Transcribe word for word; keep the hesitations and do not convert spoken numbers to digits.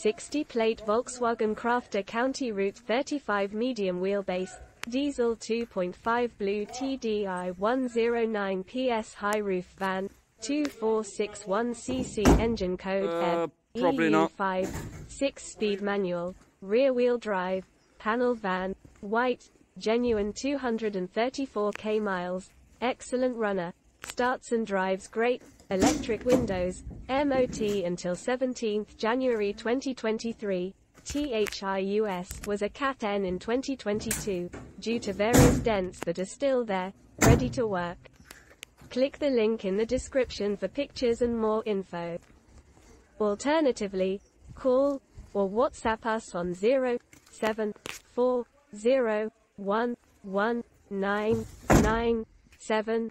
sixty plate Volkswagen Crafter County Route thirty-five medium wheelbase, diesel two point five BlueTDI one oh nine P S high roof van, two four six one C C engine code uh, E B B, six speed manual, rear wheel drive, panel van, white, genuine two hundred thirty-four K miles, excellent runner, starts and drives great, electric windows, M O T until seventeenth January twenty twenty-three, THIUS was a Cat N in twenty twenty-two, due to various dents that are still there, ready to work. Click the link in the description for pictures and more info. Alternatively, call or WhatsApp us on zero seven four zero one one nine nine seven